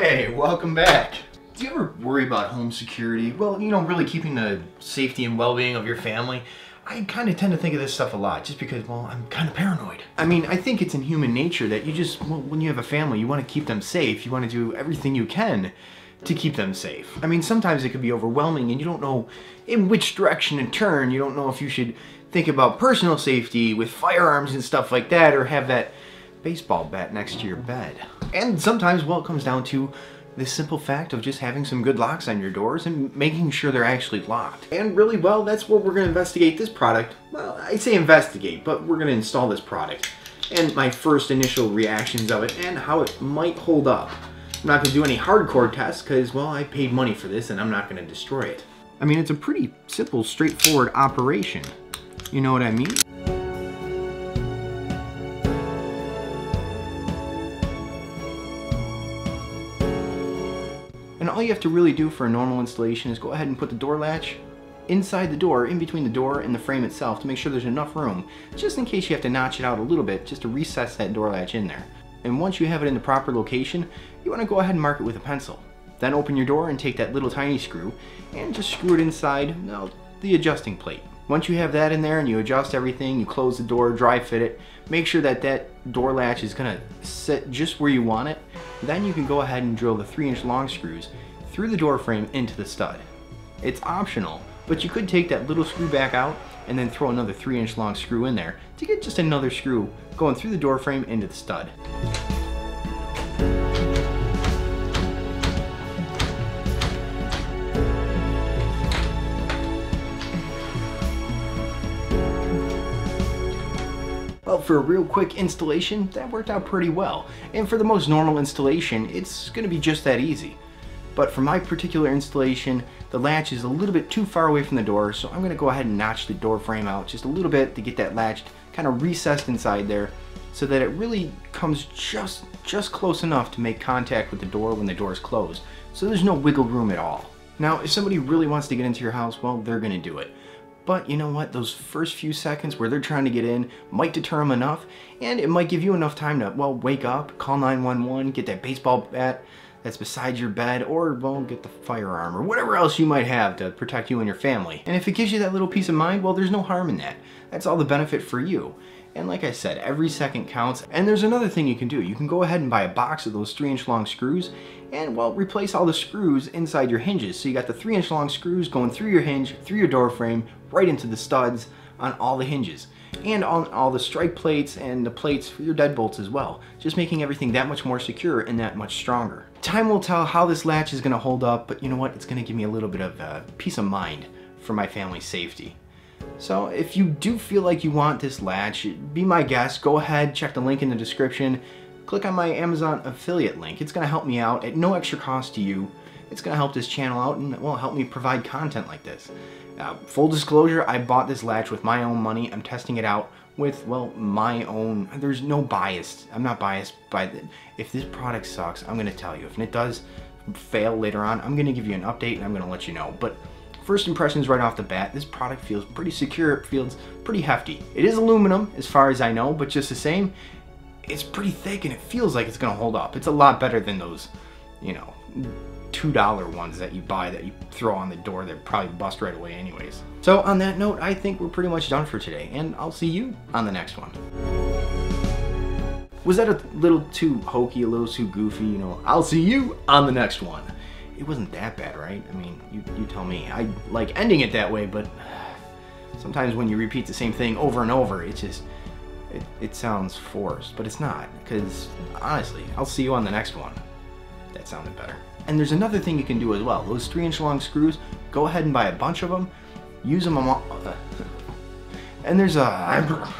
Hey, welcome back. Do you ever worry about home security? Well, you know, really keeping the safety and well-being of your family. I kind of tend to think of this stuff a lot just because, well, I'm kind of paranoid. I mean, I think it's in human nature that you just, well, when you have a family, you want to keep them safe. You want to do everything you can to keep them safe. I mean, sometimes it can be overwhelming and you don't know in which direction to turn. You don't know if you should think about personal safety with firearms and stuff like that, or have that baseball bat next to your bed. And sometimes, well, it comes down to the simple fact of just having some good locks on your doors and making sure they're actually locked. And really, well, that's what we're gonna investigate this product. Well, I say investigate, but we're gonna install this product and my first initial reactions of it and how it might hold up. I'm not gonna do any hardcore tests because, well, I paid money for this and I'm not gonna destroy it. I mean, it's a pretty simple, straightforward operation. You know what I mean? And all you have to really do for a normal installation is go ahead and put the door latch inside the door, in between the door and the frame itself, to make sure there's enough room, just in case you have to notch it out a little bit, just to recess that door latch in there. And once you have it in the proper location, you want to go ahead and mark it with a pencil. Then open your door and take that little tiny screw and just screw it inside the adjusting plate. Once you have that in there and you adjust everything, you close the door, dry fit it, make sure that that door latch is going to sit just where you want it. Then you can go ahead and drill the 3-inch long screws through the door frame into the stud. It's optional, but you could take that little screw back out and then throw another 3-inch long screw in there to get just another screw going through the door frame into the stud. Well, for a real quick installation, that worked out pretty well. And for the most normal installation, it's going to be just that easy. But for my particular installation, the latch is a little bit too far away from the door, so I'm going to go ahead and notch the door frame out just a little bit to get that latch kind of recessed inside there so that it really comes just close enough to make contact with the door when the door is closed. So there's no wiggle room at all. Now, if somebody really wants to get into your house, well, they're going to do it. But you know what, those first few seconds where they're trying to get in might deter them enough, and it might give you enough time to, well, wake up, call 911, get that baseball bat that's beside your bed, or, well, get the firearm or whatever else you might have to protect you and your family. And if it gives you that little peace of mind, well, there's no harm in that. That's all the benefit for you. And like I said, every second counts. And there's another thing you can do. You can go ahead and buy a box of those 3-inch long screws and, well, replace all the screws inside your hinges. So you got the 3-inch long screws going through your hinge, through your door frame, right into the studs on all the hinges. And on all the strike plates and the plates for your deadbolts as well. Just making everything that much more secure and that much stronger. Time will tell how this latch is going to hold up, but you know what? It's going to give me a little bit of peace of mind for my family's safety. So if you do feel like you want this latch, be my guest. Go ahead, check the link in the description. Click on my Amazon affiliate link. It's going to help me out at no extra cost to you. It's going to help this channel out and, well, help me provide content like this. Full disclosure, I bought this latch with my own money. I'm testing it out with, well, my own. There's no bias. I'm not biased by the, if this product sucks, I'm going to tell you. If it does fail later on, I'm going to give you an update and I'm going to let you know. But first impressions right off the bat, this product feels pretty secure, it feels pretty hefty. It is aluminum as far as I know, but just the same, it's pretty thick and it feels like it's gonna hold up. It's a lot better than those, you know, $2 ones that you buy that you throw on the door that probably bust right away anyways. So on that note, I think we're pretty much done for today and I'll see you on the next one. Was that a little too hokey, a little too goofy? You know, I'll see you on the next one. It wasn't that bad, right? I mean, you tell me. I like ending it that way, but sometimes when you repeat the same thing over and over, it's just, it sounds forced, but it's not, because honestly, I'll see you on the next one. That sounded better. And there's another thing you can do as well. Those 3-inch long screws, go ahead and buy a bunch of them, use them all, and there's a...